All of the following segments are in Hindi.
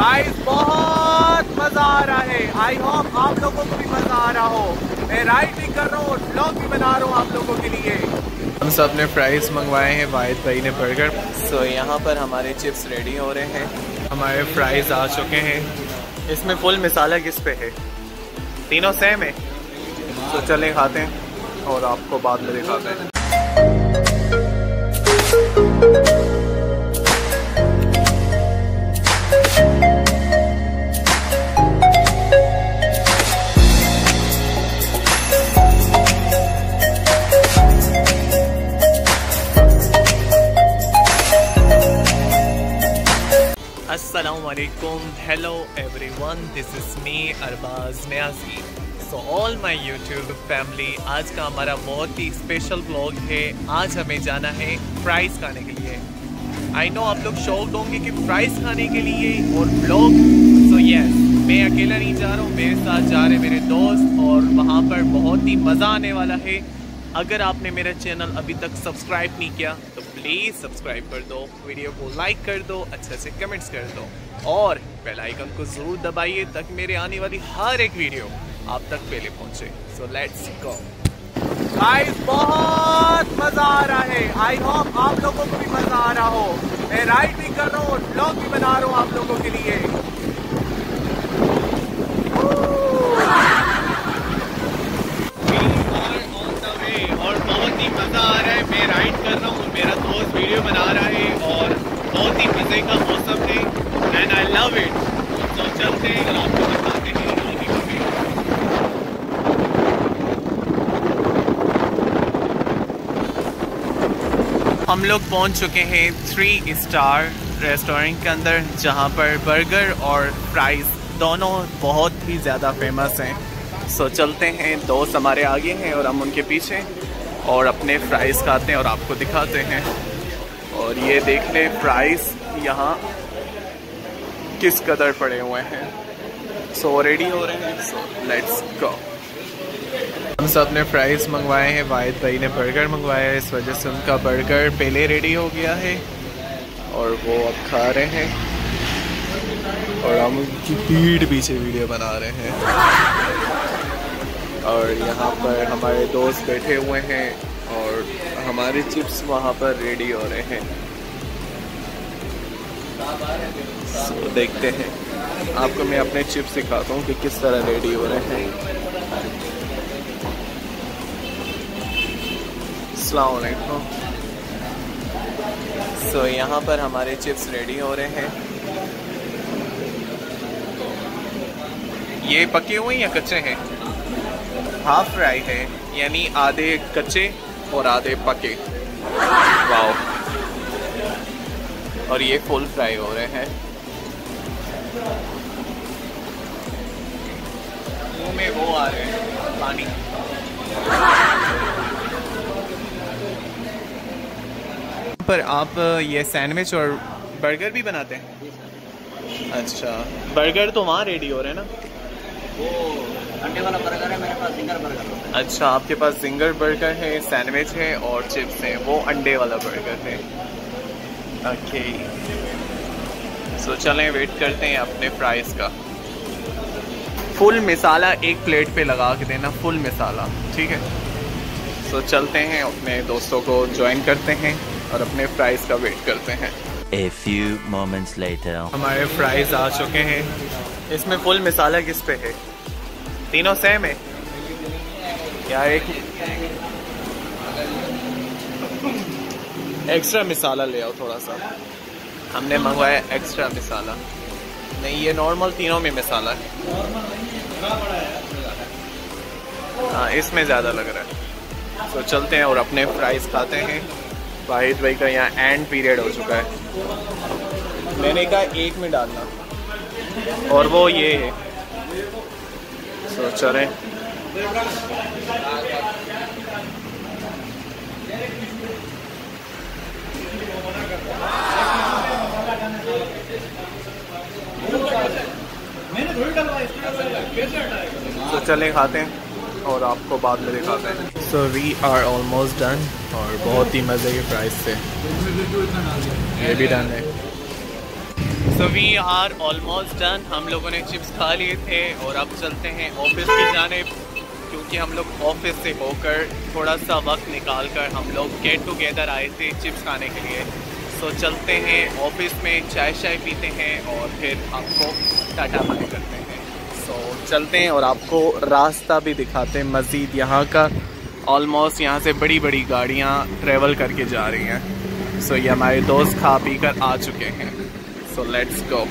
गाइस बहुत मजा आ रहा है। आई होप आप लोगों को भी मजा आ रहा हो। मैं राइडिंग कर रहा हूँ, ब्लॉग भी बना रहा हूँ आप लोगों के लिए। हम सब ने फ्राइज मंगवाए हैं, वाहिद भाई ने बर्गर। सो यहाँ पर हमारे चिप्स रेडी हो रहे हैं, हमारे फ्राइज आ चुके हैं। इसमें फुल मसाला किस पे है? तीनों सेम है। तो चलें खाते हैं और आपको बाद में दिखाते हैं। Assalamualaikum, hello everyone, this is me Arbaz Niyazi. So all my YouTube family, आज का हमारा बहुत ही स्पेशल ब्लॉग है। आज हमें जाना है फ्राइज खाने के लिए। आई नो आप लोग शौक होंगे कि फ्राइज खाने के लिए और ब्लॉग। सो यस, मैं अकेला नहीं जा रहा हूँ, मेरे साथ जा रहे मेरे दोस्त और वहाँ पर बहुत ही मज़ा आने वाला है। अगर आपने मेरा चैनल अभी तक सब्सक्राइब नहीं किया तो प्लीज़ सब्सक्राइब कर दो, वीडियो को लाइक कर दो, अच्छे से कमेंट्स कर दो और बेल आइकन को ज़रूर दबाइए ताकि मेरे आने वाली हर एक वीडियो आप तक पहले पहुँचे। सो लेट्स गो। गाइस बहुत मज़ा आ रहा है। आई होप आप लोगों को भी मज़ा आ रहा हो। मैं राइड भी कर रहा हूँ, ब्लॉग भी बना रहा हूँ आप लोगों के लिए। मज़ा आ रहा है, मैं राइड कर रहा हूँ, मेरा दोस्त वीडियो बना रहा है और बहुत ही मज़े का मौसम है एंड आई लव इट। तो चलते हैं और आपको बताते हैं। हम लोग पहुँच चुके हैं 3 स्टार रेस्टोरेंट के अंदर, जहाँ पर बर्गर और फ्राइज दोनों बहुत ही ज़्यादा फेमस हैं। सो चलते हैं, दोस्त हमारे आगे हैं और हम उनके पीछे, और अपने फ्राइज़ खाते हैं और आपको दिखाते हैं। और ये देख ले फ्राइज़ यहाँ किस कदर पड़े हुए हैं। सो रेडी हो रहे हैं, सो लेट्स गो। हम सब ने फ्राइज़ मंगवाए हैं, वाहिद भाई ने बर्गर मंगवाया है, इस वजह से उनका बर्गर पहले रेडी हो गया है और वो अब खा रहे हैं और हम उनकी पीठ पीछे वीडियो बना रहे हैं। और यहाँ पर हमारे दोस्त बैठे हुए हैं और हमारे चिप्स वहाँ पर रेडी हो रहे हैं। सो देखते हैं, आपको मैं अपने चिप्स दिखाता हूँ कि किस तरह रेडी हो रहे हैं। अस्सलाम वालेकुम। सो यहाँ पर हमारे चिप्स रेडी हो रहे हैं। ये पके हुए या कच्चे हैं? हाफ फ्राई है, यानी आधे कच्चे और आधे पके। वाओ। और ये फुल फ्राई हो रहे हैं। मुंह में वो आ रहे हैं पानी। पर आप ये सैंडविच और बर्गर भी बनाते हैं? अच्छा, बर्गर तो वहाँ रेडी हो रहे हैं ना? वो अंडे वाला बर्गर है, मेरे पास जिंगर बर्गर है। अच्छा, आपके पास जिंगर बर्गर है, सैंडविच है और चिप्स है। वो अंडे वाला बर्गर है। ओके, सो चलें वेट करते हैं अपने फ्राइज़ का। फुल मसाला एक प्लेट पे लगा के देना, फुल मसाला, ठीक है? सो चलते हैं, अपने दोस्तों को ज्वाइन करते हैं और अपने फ्राइज़ का वेट करते हैं। A few moments later. हमारे फ्राइज़ आ चुके हैं। इसमें फुल मसाला किस पे है? तीनों सेम है या एक एक्स्ट्रा मसाला ले आओ थोड़ा सा? हमने मंगवाया एक्स्ट्रा मसाला। नहीं, ये नॉर्मल तीनों में मसाला है। हाँ, इसमें ज़्यादा लग रहा है। तो चलते हैं और अपने फ्राइज़ खाते हैं। वाहिद भाई का यहाँ एंड पीरियड हो चुका है। मैंने कहा एक में डालना और वो ये है। सोच रहे तो चले खाते हैं और आपको बाद में दिखाते हैं। So we are almost done और बहुत ही मज़े के प्राइस से ये भी डन है। So we are almost done. हम लोगों ने चिप्स खा लिए थे और अब चलते हैं ऑफिस की जानिब, क्योंकि हम लोग ऑफिस से होकर थोड़ा सा वक्त निकाल कर हम लोग गेट टुगेदर आए थे चिप्स खाने के लिए। सो चलते हैं ऑफिस में, चाय पीते हैं और फिर आपको टाटा बाय करते हैं। सो चलते हैं और आपको रास्ता भी दिखाते हैं मज़ीद यहाँ का। ऑलमोस्ट यहाँ से बड़ी बड़ी गाड़ियाँ ट्रेवल करके जा रही हैं। सो ये हमारे दोस्त खा पी कर आ चुके हैं। So let's go.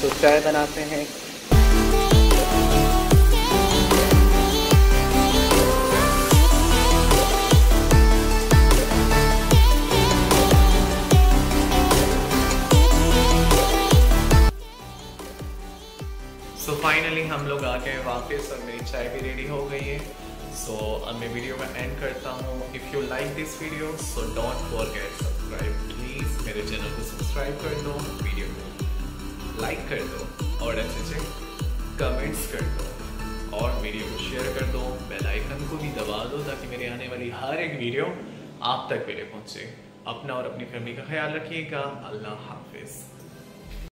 तो चाय बनाते हैं। सो फाइनली हम लोग आ गए वापस और मेरी चाय भी रेडी हो गई है। सो अब मैं वीडियो में एंड करता हूँ। If you like this video so don't forget subscribe please. मेरे चैनल को सब्सक्राइब कर दो, वीडियो को लाइक कर दो और अच्छे से कमेंट्स कर दो और वीडियो को शेयर कर दो। बेल आइकन को भी दबा दो ताकि मेरे आने वाली हर एक वीडियो आप तक मेरे पहुंचे। अपना और अपनी फैमिली का ख्याल रखिएगा। अल्लाह हाफिज़।